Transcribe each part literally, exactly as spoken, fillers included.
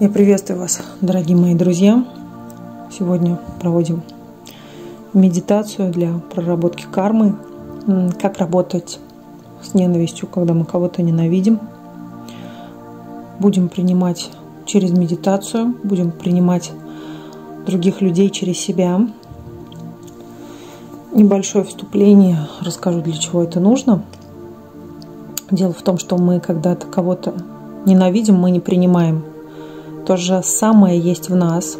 Я приветствую вас, дорогие мои друзья. Сегодня проводим медитацию для проработки кармы. Как работать с ненавистью, когда мы кого-то ненавидим. Будем принимать через медитацию, будем принимать других людей через себя. Небольшое вступление, расскажу, для чего это нужно. Дело в том, что мы когда-то кого-то ненавидим, мы не принимаем. То же самое есть в нас.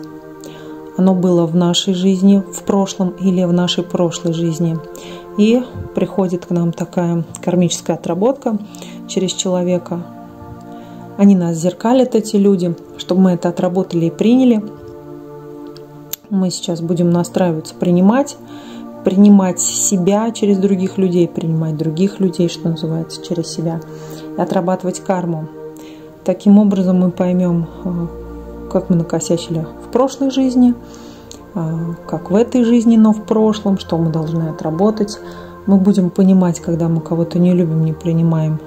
Оно было в нашей жизни, в прошлом или в нашей прошлой жизни. И приходит к нам такая кармическая отработка через человека. Они нас зеркалят, эти люди, чтобы мы это отработали и приняли. Мы сейчас будем настраиваться, принимать. Принимать себя через других людей, принимать других людей, что называется, через себя. И отрабатывать карму. Таким образом мы поймем, как мы накосячили в прошлой жизни, как в этой жизни, но в прошлом, что мы должны отработать. Мы будем понимать, когда мы кого-то не любим, не принимаем,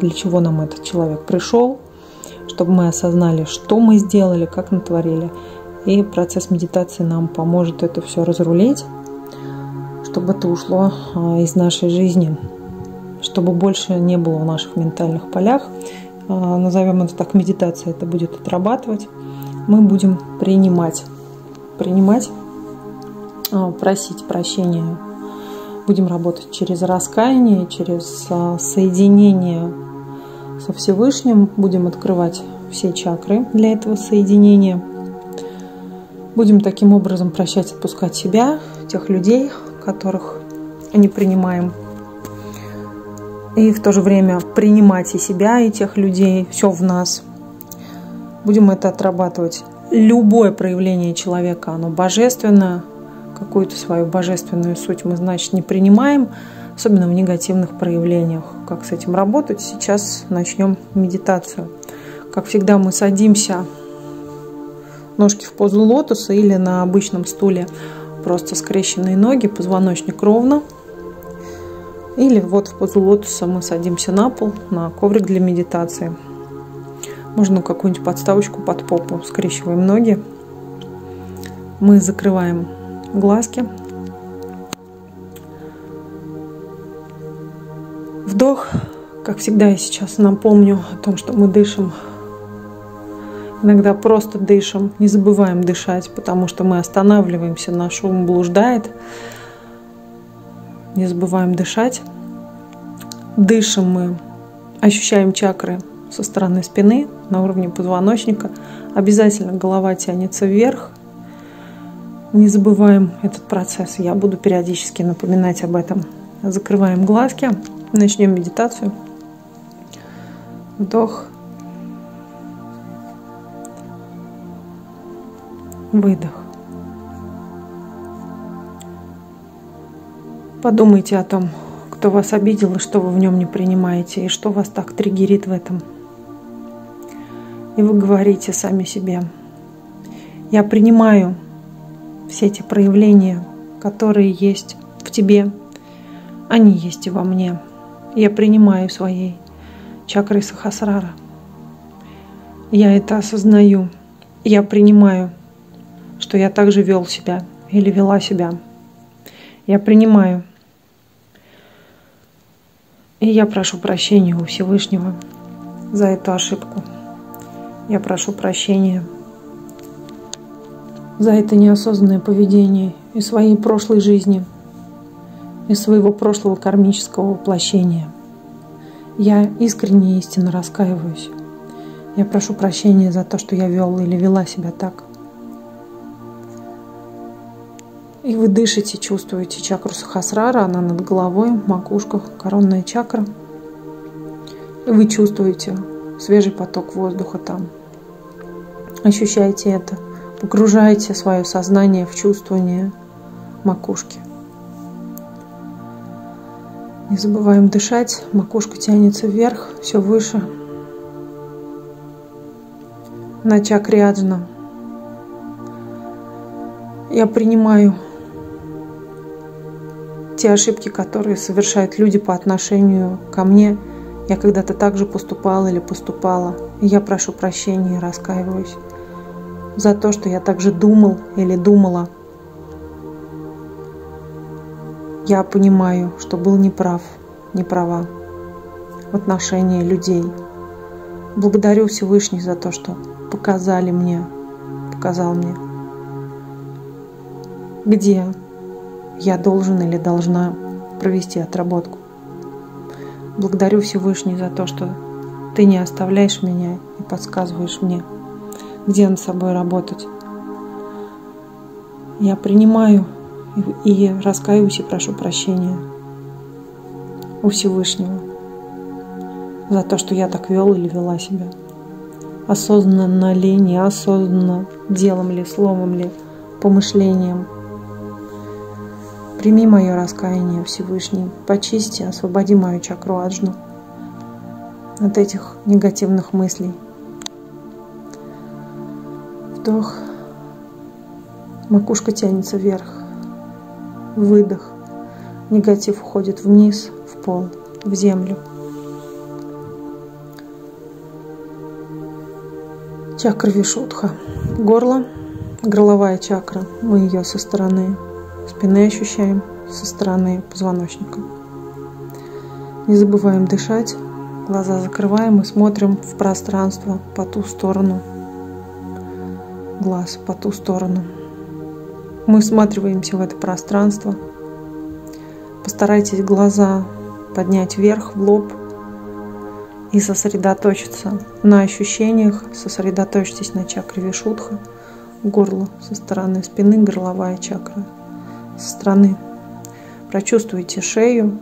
для чего нам этот человек пришел, чтобы мы осознали, что мы сделали, как натворили. И процесс медитации нам поможет это все разрулить, чтобы это ушло из нашей жизни, чтобы больше не было в наших ментальных полях. Назовем это так, медитация это будет отрабатывать. Мы будем принимать, принимать, просить прощения. Будем работать через раскаяние, через соединение со Всевышним. Будем открывать все чакры для этого соединения. Будем таким образом прощать, отпускать себя, тех людей, которых не принимаем. И в то же время принимать и себя, и тех людей, все в нас. Будем это отрабатывать. Любое проявление человека, оно божественное. Какую-то свою божественную суть мы, значит, не принимаем, особенно в негативных проявлениях. Как с этим работать? Сейчас начнем медитацию. Как всегда, мы садимся, ножки в позу лотоса или на обычном стуле, просто скрещенные ноги, позвоночник ровно. Или вот в позу лотоса мы садимся на пол, на коврик для медитации. Можно какую-нибудь подставочку под попу. Скрещиваем ноги. Мы закрываем глазки. Вдох. Как всегда, я сейчас напомню о том, что мы дышим. Иногда просто дышим. Не забываем дышать, потому что мы останавливаемся, наш шум блуждает. Не забываем дышать. Дышим мы, ощущаем чакры со стороны спины, на уровне позвоночника. Обязательно голова тянется вверх. Не забываем этот процесс. Я буду периодически напоминать об этом. Закрываем глазки. Начнем медитацию. Вдох. Выдох. Подумайте о том, кто вас обидел и что вы в нем не принимаете, и что вас так триггерит в этом. И вы говорите сами себе: я принимаю все эти проявления, которые есть в тебе, они есть и во мне. Я принимаю своей чакрой Сахасрара. Я это осознаю. Я принимаю, что я также вел себя или вела себя. Я принимаю. И я прошу прощения у Всевышнего за эту ошибку. Я прошу прощения за это неосознанное поведение и своей прошлой жизни, и своего прошлого кармического воплощения. Я искренне и истинно раскаиваюсь. Я прошу прощения за то, что я вел или вела себя так. И вы дышите, чувствуете чакру Сахасрара, она над головой, макушка, коронная чакра. И вы чувствуете свежий поток воздуха там. Ощущаете это, погружаете свое сознание в чувствование макушки. Не забываем дышать, макушка тянется вверх, все выше. На чакре Аджна. Я принимаю те ошибки, которые совершают люди по отношению ко мне. Я когда-то так же поступала или поступала. И я прошу прощения и раскаиваюсь. за то, что я также думал или думала. Я понимаю, что был неправ, неправа в отношении людей. Благодарю Всевышний за то, что показали мне, показал мне, где я должен или должна провести отработку. Благодарю Всевышний за то, что Ты не оставляешь меня и подсказываешь мне, где над собой работать. Я принимаю и раскаюсь и прошу прощения у Всевышнего за то, что я так вел или вела себя. Осознанно ли, неосознанно, делом ли, словом ли, помышлением. Прими мое раскаяние, Всевышний, почисти, освободи мою чакру аджну от этих негативных мыслей. Вдох, макушка тянется вверх, выдох, негатив уходит вниз, в пол, в землю. Чакра Вишудха, горло, горловая чакра, мы ее со стороны спины ощущаем, со стороны позвоночника. Не забываем дышать, глаза закрываем и смотрим в пространство по ту сторону глаз, по ту сторону. Мы всматриваемся в это пространство. Постарайтесь глаза поднять вверх, в лоб и сосредоточиться на ощущениях, сосредоточьтесь на чакре Вишудха, горло со стороны спины, горловая чакра. Со стороны. Прочувствуйте шею,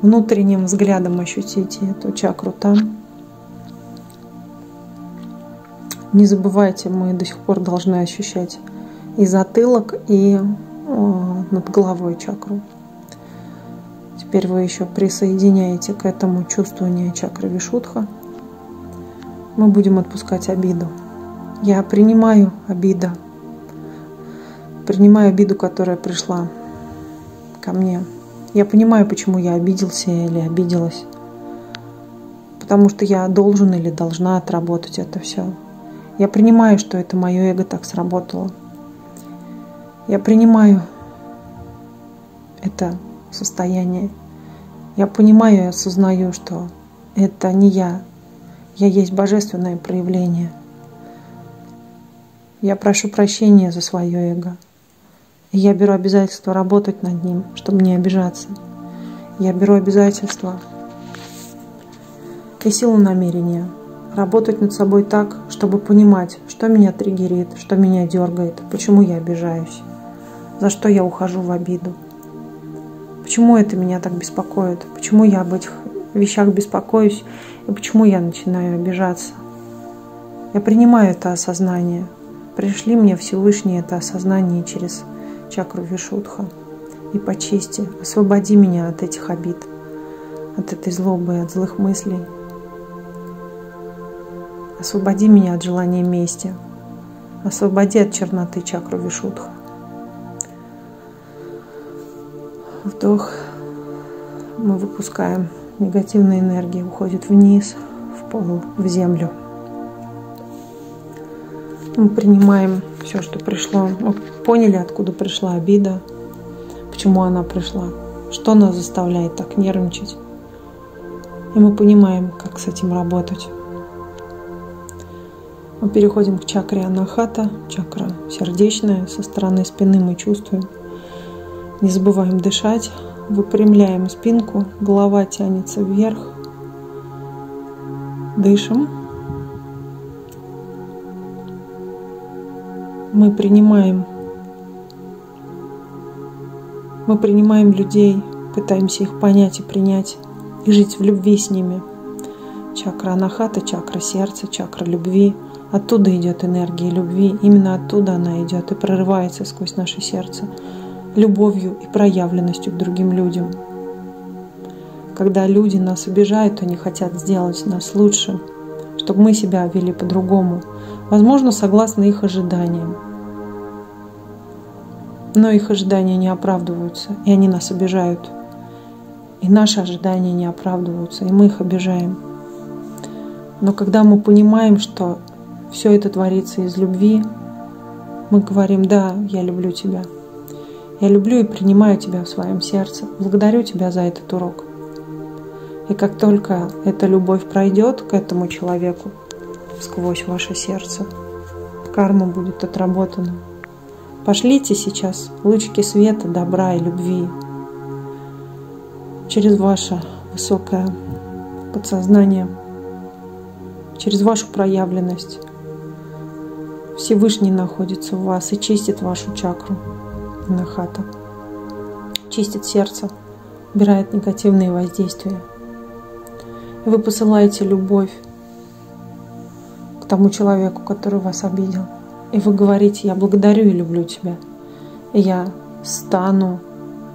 внутренним взглядом ощутите эту чакру там. Не забывайте, мы до сих пор должны ощущать и затылок, и э, над головой чакру. Теперь вы еще присоединяете к этому чувствование чакры Вишудха. Мы будем отпускать обиду. Я принимаю обиду. Принимаю обиду, которая пришла ко мне. Я понимаю, почему я обиделся или обиделась. Потому что я должен или должна отработать это все. Я принимаю, что это мое эго так сработало. Я принимаю это состояние. Я понимаю и осознаю, что это не я. Я есть божественное проявление. Я прошу прощения за свое эго. Я беру обязательство работать над ним, чтобы не обижаться. Я беру обязательство и силу намерения работать над собой так, чтобы понимать, что меня триггерит, что меня дергает, почему я обижаюсь, за что я ухожу в обиду, почему это меня так беспокоит, почему я об этих вещах беспокоюсь и почему я начинаю обижаться. Я принимаю это осознание. Пришли мне Всевышний это осознание через чакру Вишудха. И почисти, освободи меня от этих обид, от этой злобы, от злых мыслей. Освободи меня от желания мести. Освободи от черноты чакру Вишудха. Вдох. Мы выпускаем. Негативная энергия уходит вниз, в пол, в землю. Мы принимаем все, что пришло. Мы поняли, откуда пришла обида, почему она пришла, что нас заставляет так нервничать. И мы понимаем, как с этим работать. Мы переходим к чакре Анахата, чакра сердечная. Со стороны спины мы чувствуем. Не забываем дышать. Выпрямляем спинку. Голова тянется вверх. Дышим. Мы принимаем, мы принимаем людей, пытаемся их понять и принять, и жить в любви с ними. Чакра Анахата, чакра сердца, чакра любви. Оттуда идет энергия любви, именно оттуда она идет и прорывается сквозь наше сердце любовью и проявленностью к другим людям. Когда люди нас обижают, они хотят сделать нас лучше, чтобы мы себя вели по-другому, возможно, согласно их ожиданиям. Но их ожидания не оправдываются, и они нас обижают. И наши ожидания не оправдываются, и мы их обижаем. Но когда мы понимаем, что все это творится из любви, мы говорим: да, я люблю тебя. Я люблю и принимаю тебя в своем сердце. Благодарю тебя за этот урок. И как только эта любовь пройдет к этому человеку сквозь ваше сердце, карма будет отработана. Пошлите сейчас лучики света, добра и любви через ваше высокое подсознание, через вашу проявленность. Всевышний находится в вас и чистит вашу чакру анахата, чистит сердце, убирает негативные воздействия. И вы посылаете любовь к тому человеку, который вас обидел. И вы говорите: я благодарю и люблю тебя. И я стану,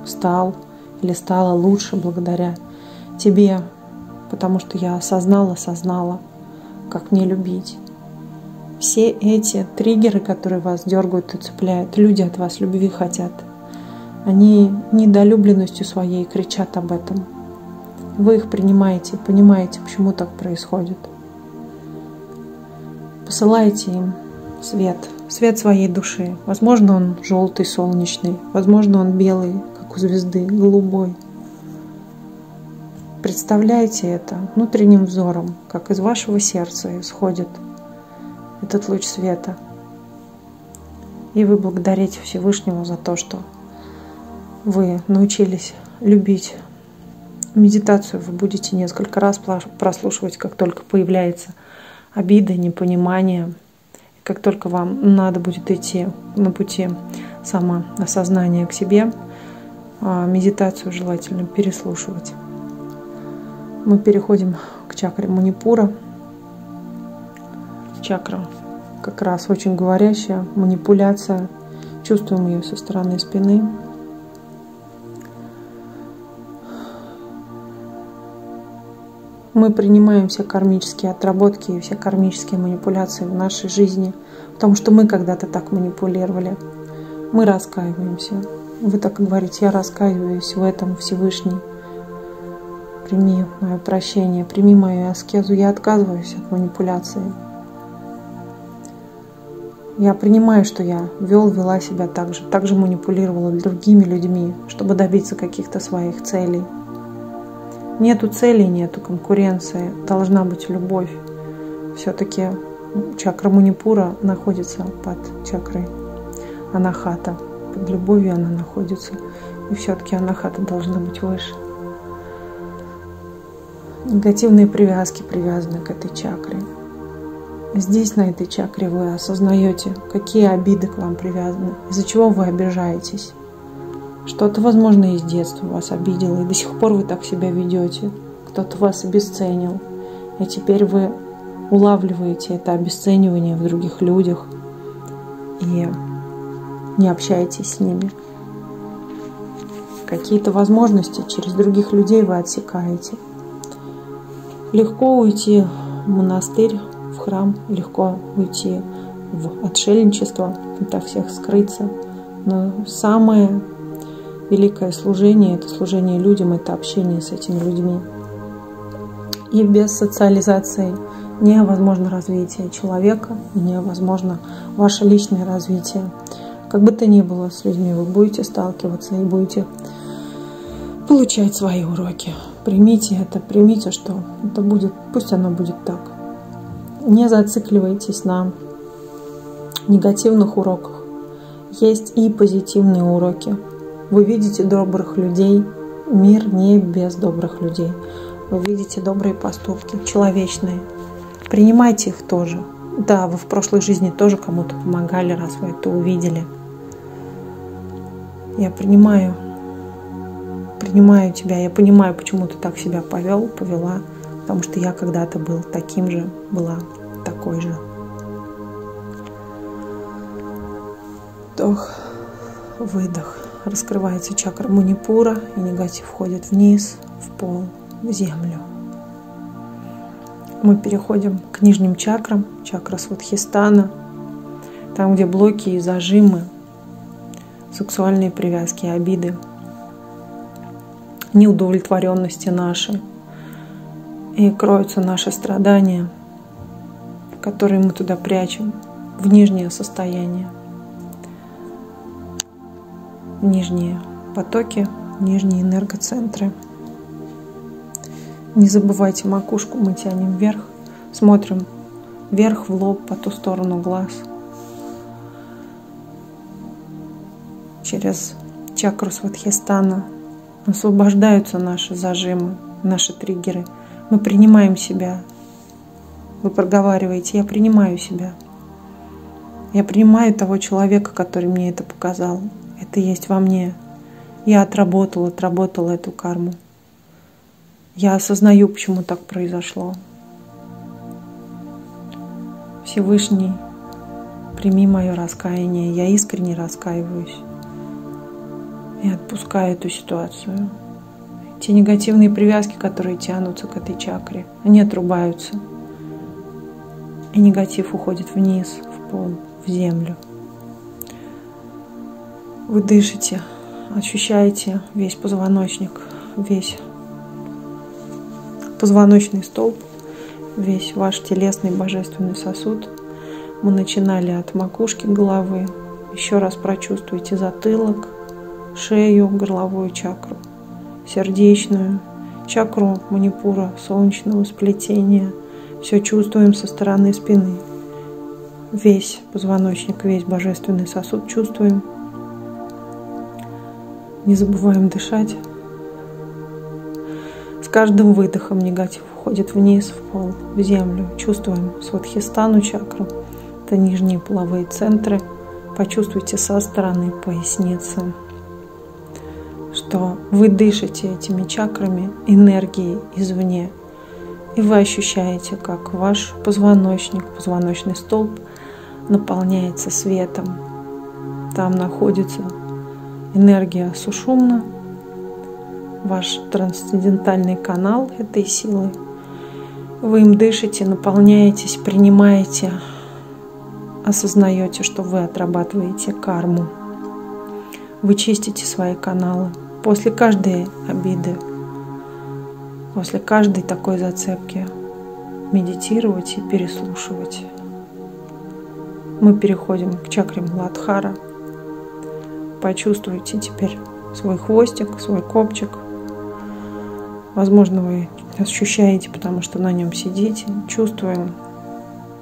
стал или стала лучше благодаря тебе, потому что я осознала, осознала, как мне любить. Все эти триггеры, которые вас дергают и цепляют, люди от вас любви хотят. Они недолюбленностью своей кричат об этом. Вы их принимаете, понимаете, почему так происходит. Посылаете им свет, свет своей души. Возможно, он желтый, солнечный, возможно, он белый, как у звезды, голубой. Представляете это внутренним взором, как из вашего сердца исходит этот луч света. И вы благодарите Всевышнего за то, что вы научились любить. Медитацию вы будете несколько раз прослушивать, как только появляется обида, непонимание, как только вам надо будет идти на пути самоосознания к себе. Медитацию желательно переслушивать. Мы переходим к чакре Манипура. Чакра как раз очень говорящая, манипуляция. Чувствуем ее со стороны спины. Мы принимаем все кармические отработки и все кармические манипуляции в нашей жизни, потому что мы когда-то так манипулировали. Мы раскаиваемся. Вы так и говорите: я раскаиваюсь в этом, Всевышний. Прими мое прощение, прими мою аскезу. Я отказываюсь от манипуляции. Я принимаю, что я вел, вела себя так же, так же манипулировала другими людьми, чтобы добиться каких-то своих целей. Нету целей, нету конкуренции, должна быть любовь. Все-таки чакра Манипура находится под чакрой Анахата, под любовью она находится. И все-таки Анахата должна быть выше. Негативные привязки привязаны к этой чакре. Здесь, на этой чакре, вы осознаете, какие обиды к вам привязаны, из-за чего вы обижаетесь. Что-то, возможно, из детства вас обидело, и до сих пор вы так себя ведете. Кто-то вас обесценил, и теперь вы улавливаете это обесценивание в других людях и не общаетесь с ними. Какие-то возможности через других людей вы отсекаете. Легко уйти в монастырь, в храм, легко уйти в отшельничество, от всех скрыться. Но самое великое служение – это служение людям, это общение с этими людьми. И без социализации невозможно развитие человека, невозможно ваше личное развитие. Как бы то ни было, с людьми вы будете сталкиваться и будете получать свои уроки. Примите это, примите, что это будет, пусть оно будет так. Не зацикливайтесь на негативных уроках. Есть и позитивные уроки. Вы видите добрых людей. Мир не без добрых людей. Вы видите добрые поступки, человечные. Принимайте их тоже. Да, вы в прошлой жизни тоже кому-то помогали, раз вы это увидели. Я принимаю, принимаю тебя. Я понимаю, почему ты так себя повел, повела. Потому что я когда-то был таким же, была такой же. Вдох, выдох. Раскрывается чакра Манипура, и негатив входит вниз, в пол, в землю. Мы переходим к нижним чакрам, чакра Свадхистана, там, где блоки и зажимы, сексуальные привязки, обиды, неудовлетворенности наши. И кроются наши страдания, которые мы туда прячем, в нижнее состояние. нижние потоки, нижние энергоцентры. Не забывайте макушку, мы тянем вверх, смотрим вверх в лоб, по ту сторону глаз, через чакру Свадхистана. Освобождаются наши зажимы, наши триггеры. Мы принимаем себя. Вы проговариваете: я принимаю себя. Я принимаю того человека, который мне это показал. Это есть во мне. Я отработала, отработала эту карму. Я осознаю, почему так произошло. Всевышний, прими мое раскаяние. Я искренне раскаиваюсь. И отпускаю эту ситуацию. Те негативные привязки, которые тянутся к этой чакре, они отрубаются. И негатив уходит вниз, в пол, в землю. Вы дышите, ощущаете весь позвоночник, весь позвоночный столб, весь ваш телесный божественный сосуд. Мы начинали от макушки головы. Еще раз прочувствуйте затылок, шею, горловую чакру, сердечную, чакру манипура, солнечного сплетения. Все чувствуем со стороны спины. Весь позвоночник, весь божественный сосуд чувствуем. Не забываем дышать. С каждым выдохом негатив уходит вниз, в пол, в землю. Чувствуем Свадхистану чакру. Это нижние половые центры. Почувствуйте со стороны поясницы, что вы дышите этими чакрами, энергией извне. И вы ощущаете, как ваш позвоночник, позвоночный столб наполняется светом. Там находится энергия сушумна, ваш трансцендентальный канал этой силы. Вы им дышите, наполняетесь, принимаете, осознаете, что вы отрабатываете карму. Вы чистите свои каналы после каждой обиды, после каждой такой зацепки. Медитировать и переслушивать. Мы переходим к чакре Младхара. Почувствуйте теперь свой хвостик, свой копчик. Возможно, вы ощущаете, потому что на нем сидите. Чувствуем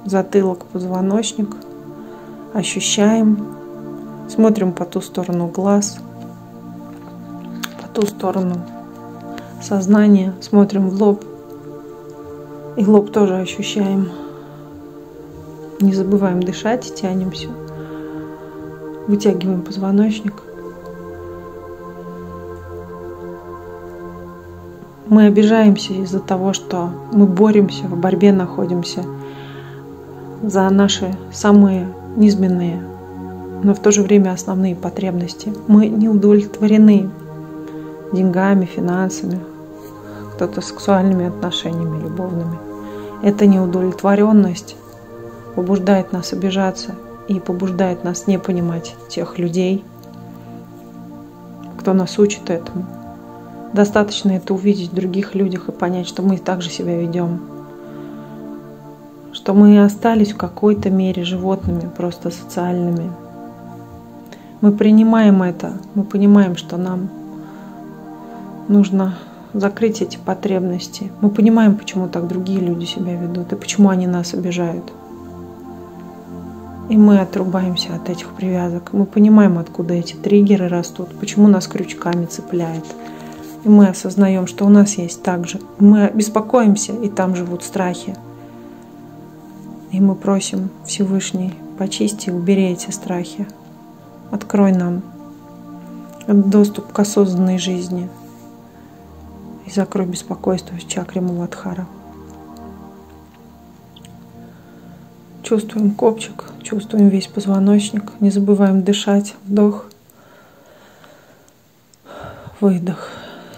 затылок, позвоночник. Ощущаем. Смотрим по ту сторону глаз, по ту сторону сознания. Смотрим в лоб. И лоб тоже ощущаем. Не забываем дышать, тянемся. Вытягиваем позвоночник. Мы обижаемся из-за того, что мы боремся, в борьбе находимся за наши самые низменные, но в то же время основные потребности. Мы не удовлетворены деньгами, финансами, кто-то сексуальными отношениями, любовными. Эта неудовлетворенность побуждает нас обижаться и побуждает нас не понимать тех людей, кто нас учит этому. Достаточно это увидеть в других людях и понять, что мы так же себя ведем, что мы остались в какой-то мере животными, просто социальными. Мы принимаем это, мы понимаем, что нам нужно закрыть эти потребности. Мы понимаем, почему так другие люди себя ведут и почему они нас обижают. И мы отрубаемся от этих привязок. Мы понимаем, откуда эти триггеры растут, почему нас крючками цепляет. И мы осознаем, что у нас есть так же. Мы беспокоимся, и там живут страхи. И мы просим: Всевышний, почисти, убери эти страхи. Открой нам доступ к осознанной жизни и закрой беспокойство в чакре Муладхара. Чувствуем копчик, чувствуем весь позвоночник. Не забываем дышать. Вдох, выдох.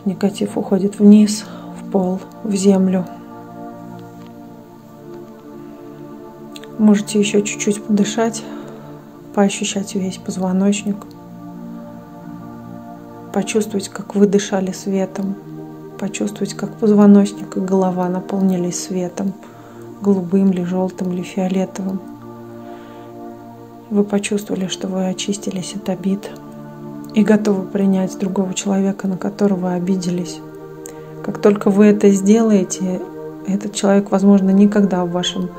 Негатив уходит вниз, в пол, в землю. Можете еще чуть-чуть подышать, поощущать весь позвоночник, почувствовать, как вы дышали светом, почувствовать, как позвоночник и голова наполнились светом, голубым ли, желтым ли, фиолетовым. Вы почувствовали, что вы очистились от обид, и готовы принять другого человека, на которого обиделись. Как только вы это сделаете, этот человек, возможно, никогда в вашем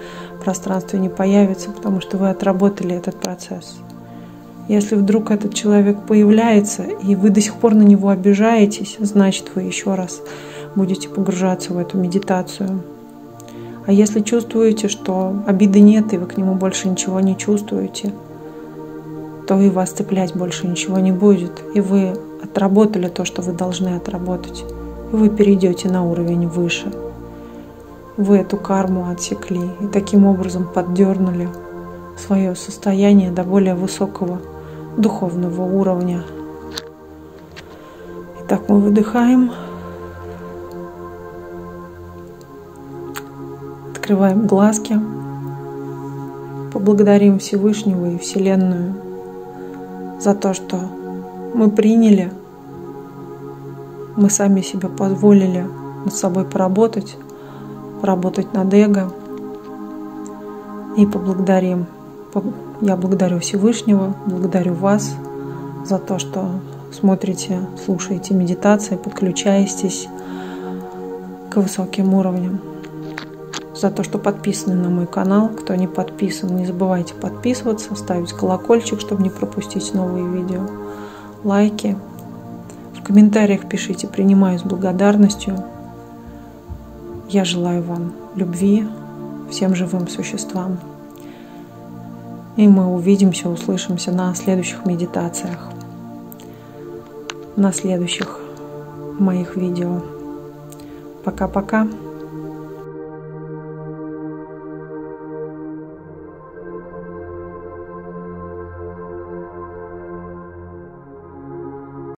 пространстве не появится, потому что вы отработали этот процесс. Если вдруг этот человек появляется, и вы до сих пор на него обижаетесь, значит, вы еще раз будете погружаться в эту медитацию. А если чувствуете, что обиды нет, и вы к нему больше ничего не чувствуете, то и вас цеплять больше ничего не будет. И вы отработали то, что вы должны отработать. И вы перейдете на уровень выше. Вы эту карму отсекли и таким образом поддернули свое состояние до более высокого духовного уровня. Итак, мы выдыхаем. Открываем глазки. Поблагодарим Всевышнего и Вселенную за то, что мы приняли, мы сами себе позволили над собой поработать, поработать над эго. И поблагодарим. Я благодарю Всевышнего, благодарю вас за то, что смотрите, слушаете медитации, подключаетесь к высоким уровням. За то, что подписаны на мой канал. Кто не подписан, не забывайте подписываться, ставить колокольчик, чтобы не пропустить новые видео. Лайки. В комментариях пишите «Принимаю с благодарностью». Я желаю вам любви, всем живым существам. И мы увидимся, услышимся на следующих медитациях, на следующих моих видео. Пока-пока.